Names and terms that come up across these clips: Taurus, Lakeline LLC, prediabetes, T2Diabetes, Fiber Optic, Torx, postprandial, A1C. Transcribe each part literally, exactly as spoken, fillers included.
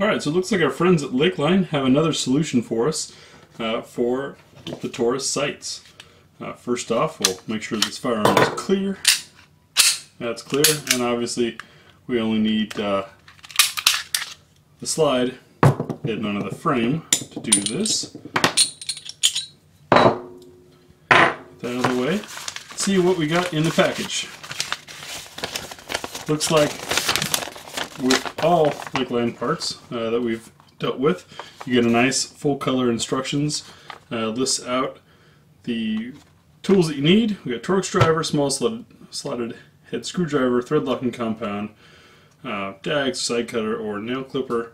Alright, so it looks like our friends at Lakeline have another solution for us uh, for the Taurus sights. Uh, first off, we'll make sure this firearm is clear. That's clear, and obviously we only need uh, the slide hidden under the frame to do this. Get that out of the way. Let's see what we got in the package. Looks like with all Lakeline parts uh, that we've dealt with, you get a nice full color instructions, uh, lists out the tools that you need. We got Torx driver, small slotted, slotted head screwdriver, thread locking compound, uh, dags, side cutter or nail clipper,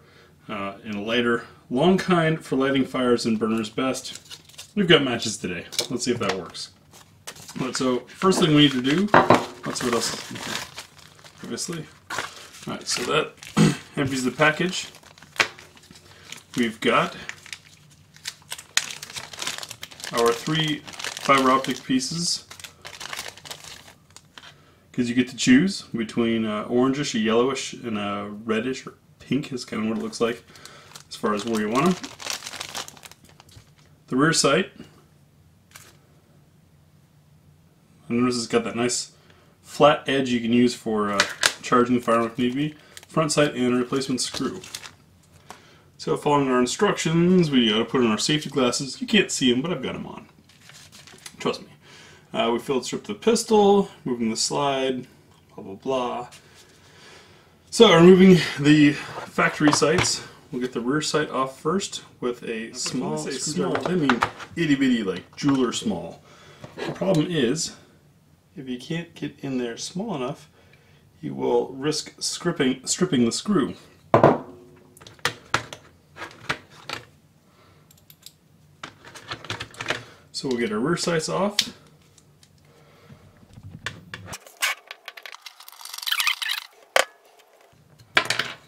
uh, and a lighter. Long kind for lighting fires and burners best. We've got matches today. Let's see if that works. But so first thing we need to do, let's see what else, obviously. Alright, so that empties the package. We've got our three fiber optic pieces, because you get to choose between uh, orangish, a yellowish, and a reddish or pink is kind of what it looks like as far as where you want them. The rear sight, I notice it's got that nice flat edge you can use for uh, charging the firearm if need be. Front sight and a replacement screw. So following our instructions, we gotta put on our safety glasses. You can't see them, but I've got them on. Trust me. Uh, we field strip the pistol, moving the slide, blah blah blah. So removing the factory sights. We'll get the rear sight off first with a small screwdriver. I mean itty bitty, like jeweler small. The problem is, if you can't get in there small enough, you will risk stripping stripping the screw. So we'll get our rear sights off.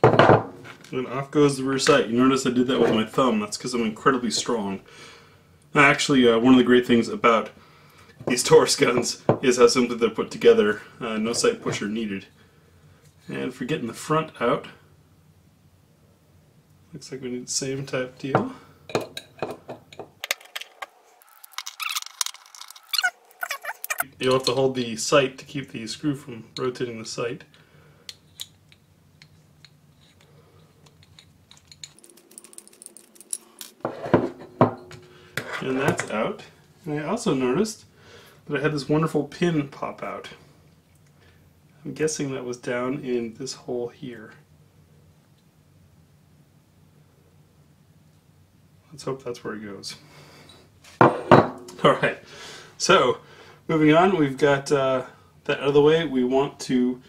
And off goes the rear sight. You notice I did that with my thumb. That's because I'm incredibly strong. Actually, uh, one of the great things about these Taurus guns is how simply they're put together. Uh, no sight pusher needed. And for getting the front out, looks like we need the same type deal. You'll have to hold the sight to keep the screw from rotating the sight. And that's out. And I also noticed that I had this wonderful pin pop out. I'm guessing that was down in this hole here. Let's hope that's where it goes. Alright, so moving on, we've got uh, that out of the way. We want to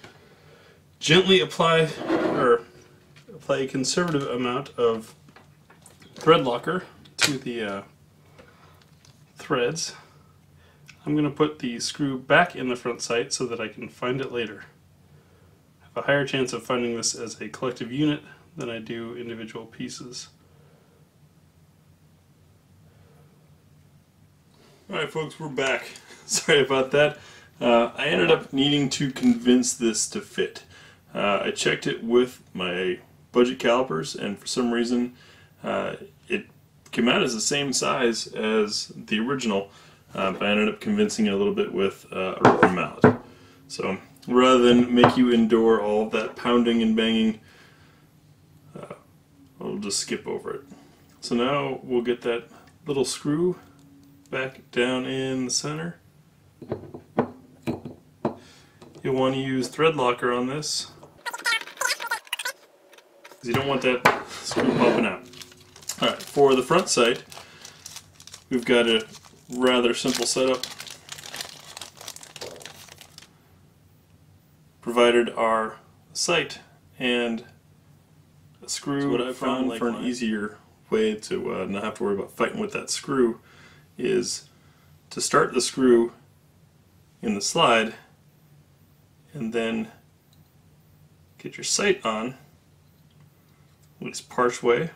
gently apply or apply a conservative amount of thread locker to the uh, threads. I'm going to put the screw back in the front sight so that I can find it later. I have a higher chance of finding this as a collective unit than I do individual pieces. Alright folks, we're back. Sorry about that. Uh, I ended up needing to convince this to fit. Uh, I checked it with my budget calipers, and for some reason uh, it came out as the same size as the original, uh, but I ended up convincing it a little bit with uh, a rubber mallet. So rather than make you endure all that pounding and banging, uh, I'll just skip over it. So now we'll get that little screw back down in the center. You'll want to use thread locker on this, because you don't want that screw popping out. Alright, for the front sight, we've got a rather simple setup. Provided our sight and a screw. So what I found like for an easier way to uh, not have to worry about fighting with that screw is to start the screw in the slide and then get your sight on at least part way.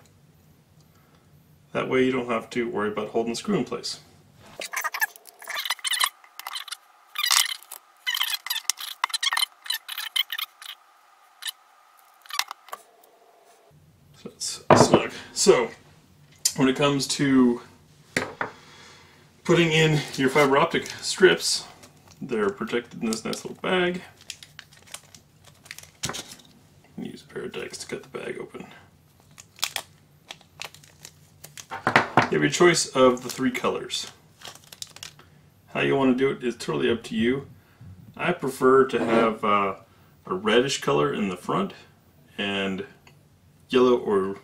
That way you don't have to worry about holding the screw in place. That's snug. So when it comes to putting in your fiber optic strips, they're protected in this nice little bag. Use a pair of dikes to cut the bag open. You have your choice of the three colors. How you want to do it is totally up to you. I prefer to have uh, a reddish color in the front and yellow or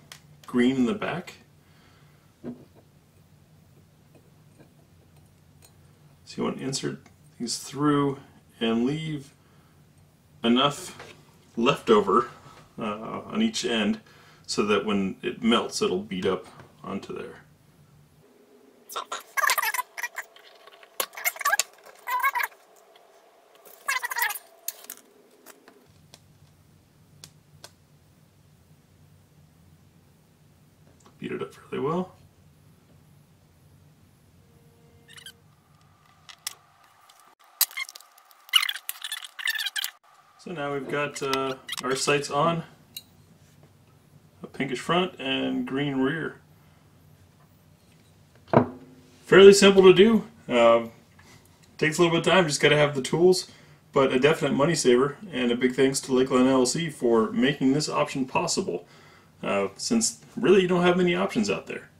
green in the back. So you want to insert these through and leave enough leftover uh, on each end so that when it melts it'll bead up onto there. Beat it up really well. So now we've got uh, our sights on, a pinkish front and green rear. Fairly simple to do. Uh, takes a little bit of time, just got to have the tools, but a definite money saver, and a big thanks to Lakeline L L C for making this option possible, uh, since really you don't have many options out there.